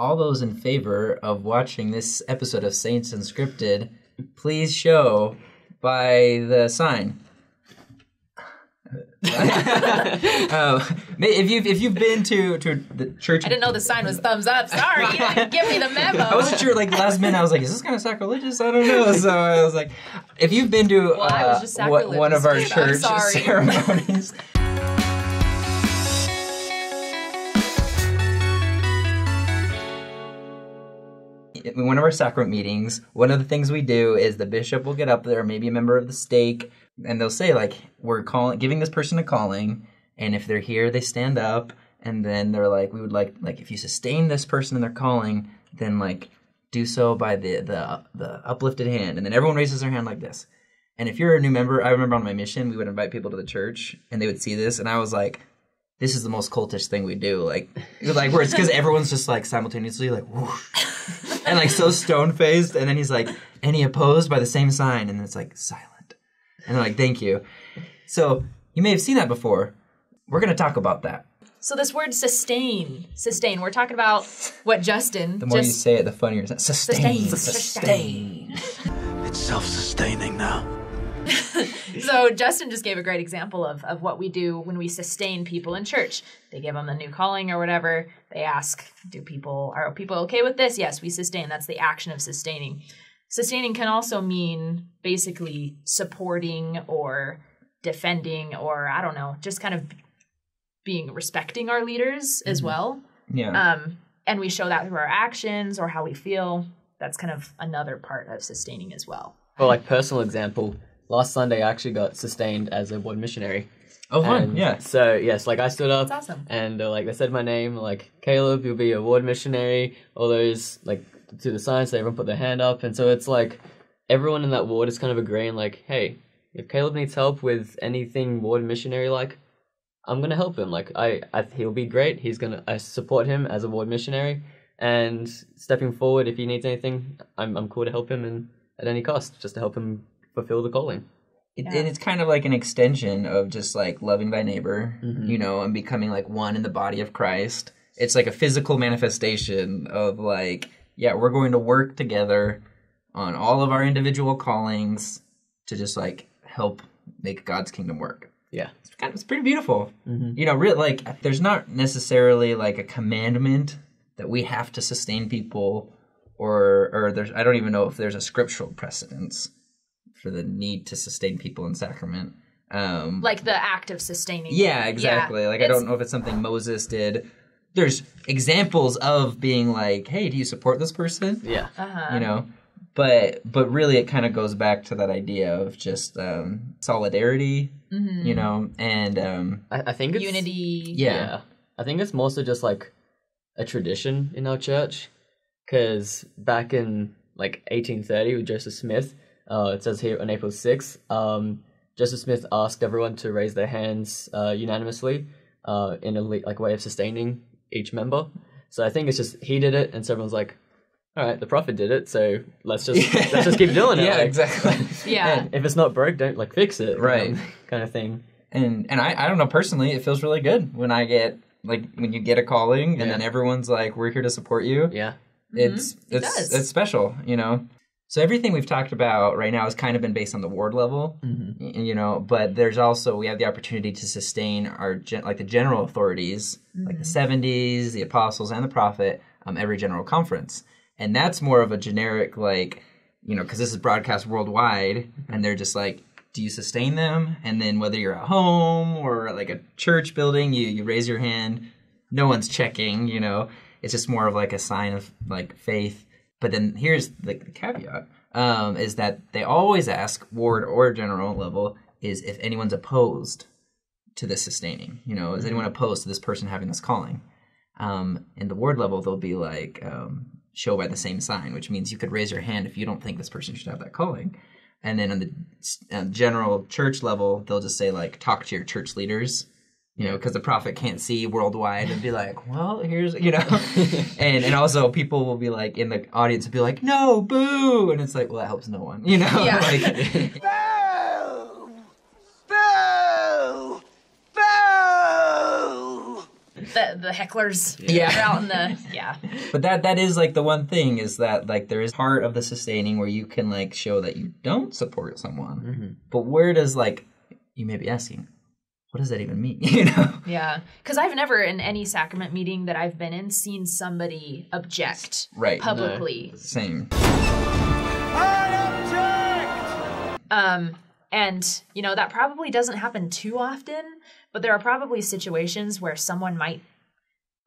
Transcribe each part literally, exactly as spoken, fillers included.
all those in favor of watching this episode of Saints Unscripted, please show by the sign. uh, if you've if you've been to, to the church, I didn't know the sign was thumbs up. Sorry, you didn't give me the memo. I wasn't sure. Like last minute, I was like, "Is this kind of sacrilegious?" I don't know. So I was like, "If you've been to well, uh, w- one of our dude, church ceremonies." In one of our sacrament meetings, one of the things we do is the bishop will get up there, maybe a member of the stake, and they'll say, like, we're calling, giving this person a calling, and if they're here, they stand up, and then they're like, we would like, like, if you sustain this person in their calling, then, like, do so by the, the, the uplifted hand. And then everyone raises their hand like this. And if you're a new member, I remember on my mission, we would invite people to the church, and they would see this, and I was like, this is the most cultish thing we do. Like, like where it's because everyone's just, like, simultaneously, like, whoosh. And, like, so stone-faced. And then he's like, any opposed by the same sign? And it's, like, silent. And I'm like, thank you. So you may have seen that before. We're going to talk about that. So this word sustain, sustain, we're talking about what Justin... The more just, you say it, the funnier it's not. Sustain. Sustain. sustain. It's self-sustaining now. So Justin just gave a great example of, of what we do when we sustain people in church. They give them the new calling or whatever. They ask, do people, are people okay with this? Yes, we sustain. That's the action of sustaining. Sustaining can also mean basically supporting or defending or, I don't know, just kind of being respecting our leaders as mm-hmm. well. Yeah. Um, and we show that through our actions or how we feel. That's kind of another part of sustaining as well. Well, like personal example, last Sunday, I actually got sustained as a ward missionary. Oh, fun, yeah. So, yes, like, I stood up. That's awesome. And, uh, like, they said my name, like, Caleb, you'll be a ward missionary. All those, like, to the signs, they everyone put their hand up. And so it's, like, everyone in that ward is kind of agreeing, like, hey, if Caleb needs help with anything ward missionary-like, I'm going to help him. Like, I, I he'll be great. He's going to I support him as a ward missionary. And stepping forward, if he needs anything, I'm I'm cool to help him and at any cost, just to help him fulfill the calling. It, yeah. And it's kind of like an extension of just like loving thy neighbor, mm-hmm. you know, and becoming like one in the body of Christ. It's like a physical manifestation of like, yeah, we're going to work together on all of our individual callings to just like help make God's kingdom work. Yeah. It's, kind of, it's pretty beautiful. Mm-hmm. You know, really, like there's not necessarily like a commandment that we have to sustain people or, or there's, I don't even know if there's a scriptural precedence for the need to sustain people in sacrament. Um, like the act of sustaining. Yeah, exactly. Yeah, like, I don't know if it's something Moses did. There's examples of being like, hey, do you support this person? Yeah. Uh-huh. You know, but but really it kind of goes back to that idea of just um, solidarity, mm-hmm. you know, and... Um, I, I think it's... Unity. Yeah. yeah. I think it's mostly just like a tradition in our church, because back in like eighteen thirty with Joseph Smith... Uh, it says here on April sixth, um, Joseph Smith asked everyone to raise their hands uh, unanimously uh, in a le- like way of sustaining each member. So I think it's just he did it, and so everyone's like, "All right, the prophet did it, so let's just yeah. let's just keep doing it." Yeah, like, exactly. Yeah, if it's not broke, don't like fix it, right? Um, kind of thing. And and I, I don't know personally, it feels really good when I get like when you get a calling, yeah. and then everyone's like, "We're here to support you." Yeah, it's mm-hmm. it's it does. It's special, you know. So everything we've talked about right now has kind of been based on the ward level, mm-hmm. you know, but there's also, we have the opportunity to sustain our, gen- like the general authorities, mm-hmm. like the seventies, the apostles, and the prophet, um, every general conference. And that's more of a generic, like, you know, because this is broadcast worldwide, mm-hmm. and they're just like, do you sustain them? And then whether you're at home or like a church building, you, you raise your hand, no one's checking, you know, it's just more of like a sign of like faith. But then here's the caveat, um, is that they always ask, ward or general level, is if anyone's opposed to this sustaining. You know, is anyone opposed to this person having this calling? Um, and the ward level, they'll be like, um, show by the same sign, which means you could raise your hand if you don't think this person should have that calling. And then on the uh, general church level, they'll just say, like, talk to your church leaders. You know, because the prophet can't see worldwide and be like, well, here's, you know. and and also people will be like, in the audience will be like, no, boo. And it's like, well, that helps no one, you know. Yeah. like, boo, boo, boo. the, the hecklers. Yeah. They're out in the, yeah. But that that is like the one thing is that like there is part of the sustaining where you can like show that you don't support someone. Mm-hmm. But where does like, you may be asking, what does that even mean? You know? Yeah. Because I've never in any sacrament meeting that I've been in seen somebody object right. publicly. No. Same. I object! Um, and, you know, that probably doesn't happen too often, but there are probably situations where someone might,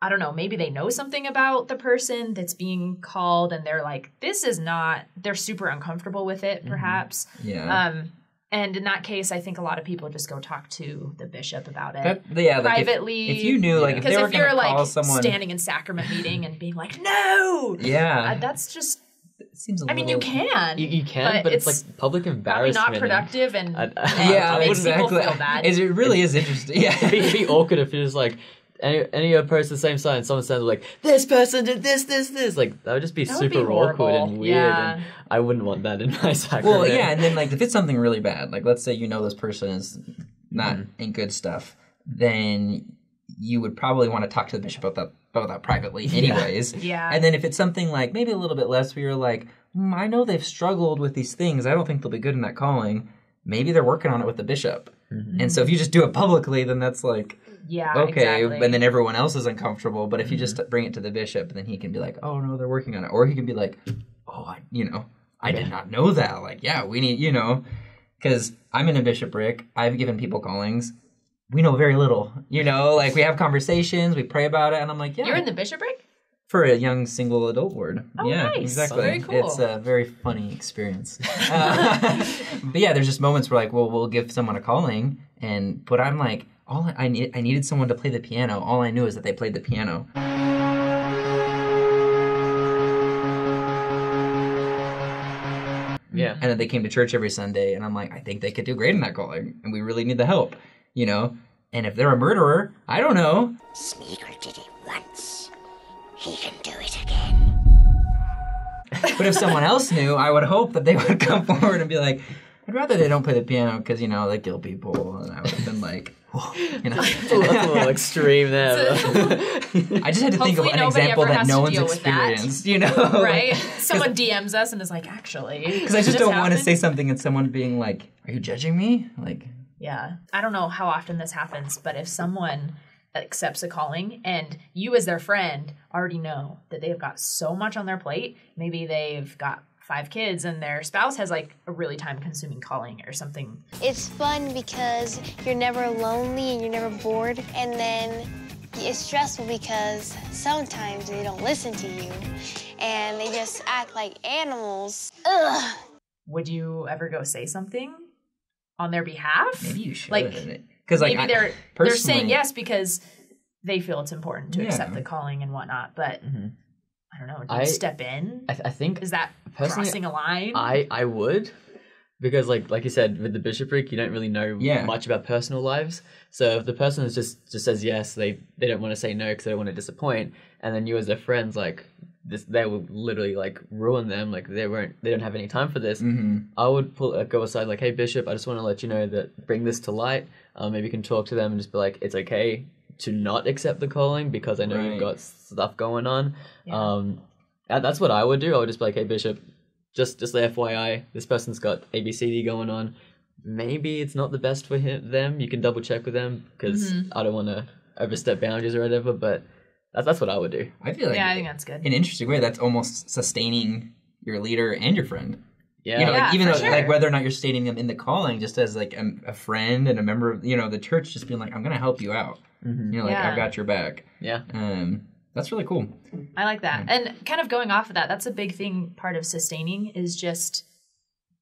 I don't know, maybe they know something about the person that's being called and they're like, this is not, they're super uncomfortable with it, perhaps. Mm-hmm. Yeah. Um, And in that case, I think a lot of people just go talk to the bishop about it that, yeah, privately. Like if, if you knew, like, if they were going to call like, someone. Because if you're, like, standing in sacrament meeting and being like, no! Yeah. Uh, that's just... It seems a I little, mean, you can. You, you can, but, but it's, it's like public embarrassment. Probably not productive and, and, and yeah, makes exactly. people feel bad. It really is interesting. Yeah, it'd be awkward if you're just like... Any, any other person, same sign, someone says like, this person did this, this, this. Like, that would just be that super be awkward and weird. Yeah. And I wouldn't want that in my sacrament. Well, yeah, and then, like, if it's something really bad, like, let's say you know this person is not mm. in good stuff, then you would probably want to talk to the bishop about that, about that privately anyways. Yeah. And then if it's something, like, maybe a little bit less where you're like, mm, I know they've struggled with these things. I don't think they'll be good in that calling. Maybe they're working on it with the bishop. Mm-hmm. And so if you just do it publicly, then that's, like... Yeah, okay, exactly. And then everyone else is uncomfortable, but if you just bring it to the bishop, then he can be like, oh, no, they're working on it. Or he can be like, oh, I, you know, I yeah. did not know that. Like, yeah, we need, you know, because I'm in a bishopric. I've given people callings. We know very little, you know, like we have conversations, we pray about it, and I'm like, yeah. You're in the bishopric? For a young single adult ward. Oh, yeah, nice. Exactly. Very cool. It's a very funny experience. uh, but yeah, there's just moments where like, well, we'll give someone a calling, and but I'm like, All I, I, need, I needed someone to play the piano. All I knew is that they played the piano. Yeah. And then they came to church every Sunday, and I'm like, I think they could do great in that calling, and we really need the help, you know? And if they're a murderer, I don't know. Smeagol did it once. He can do it again. But if someone else knew, I would hope that they would come forward and be like, I'd rather they don't play the piano because, you know, they kill people, and I would have been like... You know, that's a little extreme there. I just had to think of an example that no one's experienced, you know? Right? Someone D Ms us and is like, actually. Because I just don't want to say something and someone being like, are you judging me? Like, yeah. I don't know how often this happens, but if someone accepts a calling and you as their friend already know that they've got so much on their plate, maybe they've got five kids and their spouse has like a really time-consuming calling or something. It's fun because you're never lonely and you're never bored, and then it's stressful because sometimes they don't listen to you and they just act like animals. Ugh. Would you ever go say something on their behalf? Maybe you should. Like, because like maybe I, they're they're saying yes because they feel it's important to yeah. accept the calling and whatnot, but. Mm-hmm. I don't know, do you I, step in? I, th I think... Is that crossing a line? I, I would, because like like you said, with the bishopric, you don't really know yeah. much about personal lives. So if the person is just, just says yes, they, they don't want to say no because they don't want to disappoint, and then you as their friends, like, this, they will literally, like, ruin them. Like, they weren't, they don't have any time for this. Mm-hmm. I would pull uh, go aside, like, hey, bishop, I just want to let you know that, bring this to light. Um, maybe you can talk to them and just be like, it's okay to not accept the calling because I know right. you've got stuff going on. Yeah. Um, that's what I would do. I would just be like, hey, bishop, just just the F Y I, this person's got A B C D going on. Maybe it's not the best for him, them. You can double check with them because mm-hmm. I don't want to overstep boundaries or whatever, but that's, that's what I would do. I feel like yeah, I think that's good. In an interesting way, that's almost sustaining your leader and your friend. Yeah, you know, yeah like, even though, sure. like whether or not you're stating them in the calling, just as like a, a friend and a member of you know the church, just being like, I'm gonna help you out. Mm-hmm. You know, like yeah. I've got your back. Yeah, um, that's really cool. I like that, yeah. and kind of going off of that, that's a big thing. Part of sustaining is just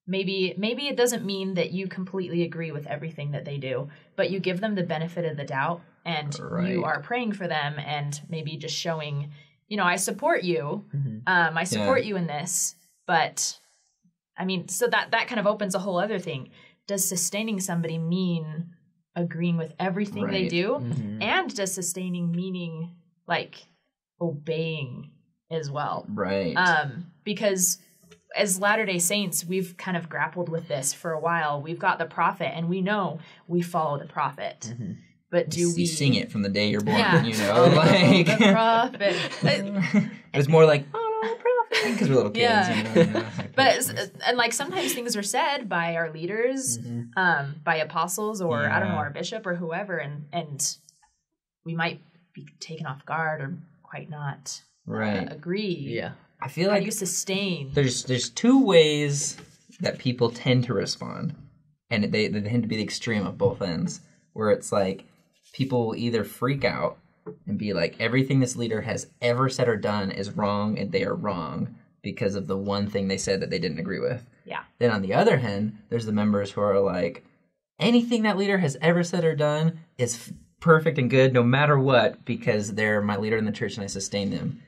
maybe maybe it doesn't mean that you completely agree with everything that they do, but you give them the benefit of the doubt, and right. you are praying for them, and maybe just showing, you know, I support you. Mm-hmm. Um, I support yeah. you in this, but. I mean, so that, that kind of opens a whole other thing. Does sustaining somebody mean agreeing with everything right. they do? Mm-hmm. And does sustaining meaning, like, obeying as well? Right. Um, because as Latter-day Saints, we've kind of grappled with this for a while. We've got the prophet, and we know we follow the prophet. Mm-hmm. But do you we sing it from the day you're born? Yeah. You know, like the prophet. It's more like, oh, prophet, because we're little kids. Yeah. You know, you know, like, but and like sometimes things are said by our leaders, mm-hmm. um, by apostles, or yeah. I don't know, our bishop or whoever, and and we might be taken off guard or quite not right. uh, agree. Yeah, I feel How like do you sustain. There's there's two ways that people tend to respond, and they they tend to be the extreme of both ends, where it's like. People will either freak out and be like, everything this leader has ever said or done is wrong, and they are wrong because of the one thing they said that they didn't agree with. Yeah. Then on the other hand, there's the members who are like, anything that leader has ever said or done is f- perfect and good no matter what, because they're my leader in the church and I sustain them.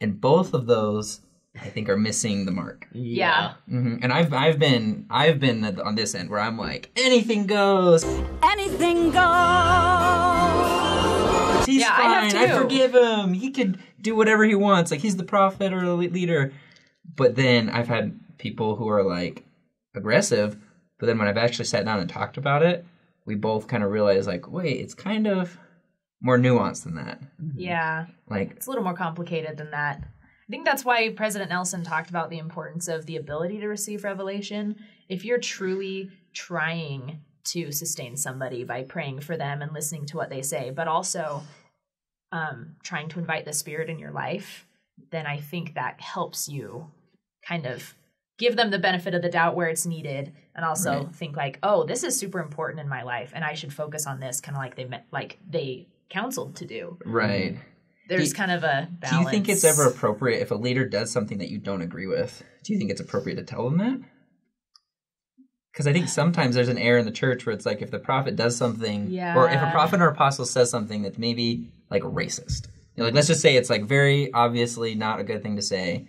And both of those, I think, are missing the mark. Yeah. Mm-hmm. And I've I've been I've been on this end where I'm like, anything goes. Anything goes. He's yeah, fine. I, I forgive him. He could do whatever he wants. Like, he's the prophet or the leader. But then I've had people who are like aggressive. But then when I've actually sat down and talked about it, we both kind of realize like, wait, it's kind of more nuanced than that. Yeah. Like, it's a little more complicated than that. I think that's why President Nelson talked about the importance of the ability to receive revelation. If you're truly trying to sustain somebody by praying for them and listening to what they say, but also um, trying to invite the Spirit in your life, then I think that helps you kind of give them the benefit of the doubt where it's needed, and also right. think like, oh, this is super important in my life, and I should focus on this, kind of like they met, like they counseled to do. Right. There's you, kind of a balance. Do you think it's ever appropriate if a leader does something that you don't agree with? Do you think it's appropriate to tell them that? Because I think sometimes there's an error in the church where it's like if the prophet does something, yeah. or if a prophet or apostle says something that's maybe like racist. You know, like let's just say it's like very obviously not a good thing to say.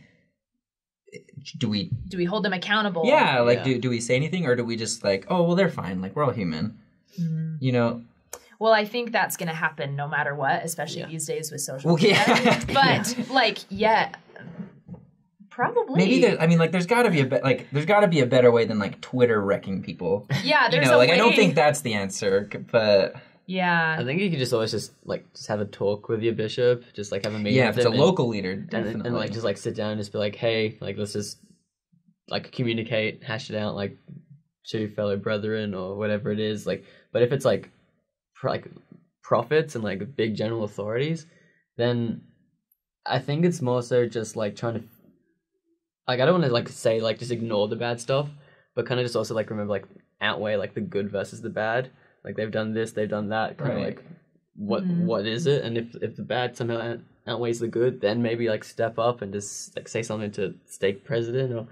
Do we do we hold them accountable? Yeah, like yeah. do do we say anything, or do we just like, oh well, they're fine, like we're all human, mm-hmm. you know? Well, I think that's going to happen no matter what, especially yeah. these days with social well, media. Yeah. But, yeah. like, yeah, probably. Maybe there, I mean, like, there's got to be a be- like, there's got to be a better way than like Twitter wrecking people. Yeah, there's you know, a like, way. I don't think that's the answer, but yeah, I think you can just always just like just have a talk with your bishop, just like have a meeting. Yeah, with if them it's a and, local leader, definitely. And, and like just like sit down and just be like, hey, like let's just like communicate, hash it out, like to fellow brethren or whatever it is. Like, but if it's like like prophets and like big general authorities, then I think it's more so just like trying to like I don't want to like say like just ignore the bad stuff, but kind of just also like remember like outweigh like the good versus the bad, like they've done this, they've done that, kind of right. like what mm-hmm. what is it, and if if the bad somehow outweighs the good, then maybe like step up and just like say something to stake president or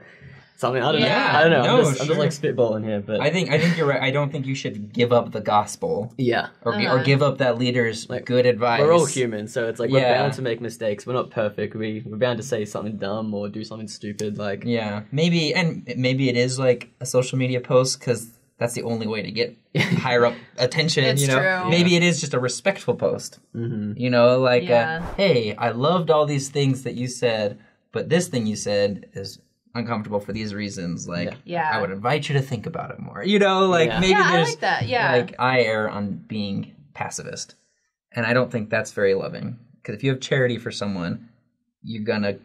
something. I don't yeah. know. I don't know. No, I'm, just, sure. I'm just like spitballing here, but I think I think you're right. I don't think you should give up the gospel. Yeah, or uh-huh. or give up that leader's like, good advice. We're all human, so it's like yeah. we're bound to make mistakes. We're not perfect. We we're bound to say something dumb or do something stupid. Like yeah, maybe and maybe it is like a social media post because that's the only way to get higher up attention. It's you know, true. Maybe yeah. it is just a respectful post. Mm-hmm. You know, like yeah. uh, hey, I loved all these things that you said, but this thing you said is uncomfortable for these reasons, like yeah. Yeah. I would invite you to think about it more, you know, like yeah. maybe yeah, there's I like, that. Yeah. like I err on being pacifist, and I don't think that's very loving, because if you have charity for someone, you're gonna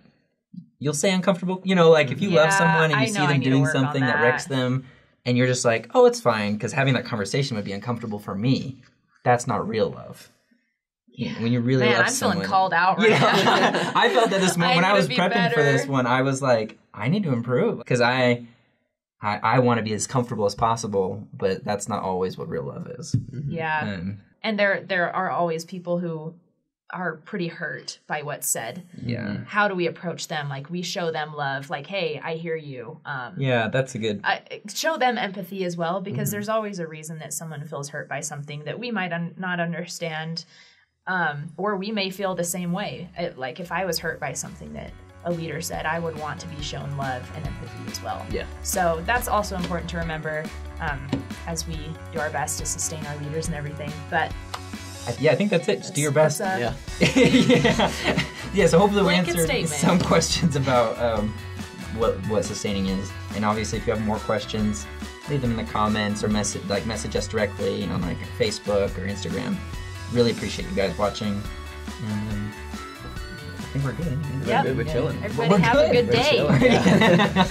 you'll say uncomfortable, you know, like if you yeah, love someone and you I see know, them doing something that. that wrecks them, and you're just like, oh, it's fine, because having that conversation would be uncomfortable for me. That's not real love. Yeah. When you really Man, love I'm someone. I'm feeling called out right yeah. now. I felt that this morning when I was prepping better. for this one. I was like, I need to improve, because I, I, I want to be as comfortable as possible, but that's not always what real love is. Mm-hmm. Yeah, and, and there there are always people who are pretty hurt by what's said. Yeah, how do we approach them? Like, we show them love. Like, hey, I hear you. Um, yeah, that's a good. I, show them empathy as well, because mm-hmm. there's always a reason that someone feels hurt by something that we might un- not understand. Um, or we may feel the same way. It, like if I was hurt by something that a leader said, I would want to be shown love and empathy as well. Yeah. So that's also important to remember um, as we do our best to sustain our leaders and everything. But yeah, I think that's it. Just that's, do your best. Yeah. yeah. Yeah. So hopefully we answered statement. some questions about um, what what sustaining is. And obviously, if you have more questions, leave them in the comments or message like message us directly, you know, like Facebook or Instagram. really appreciate you guys watching. And I think we're good. Yep. We're, good. We're chilling. Everybody we're have good. a good day.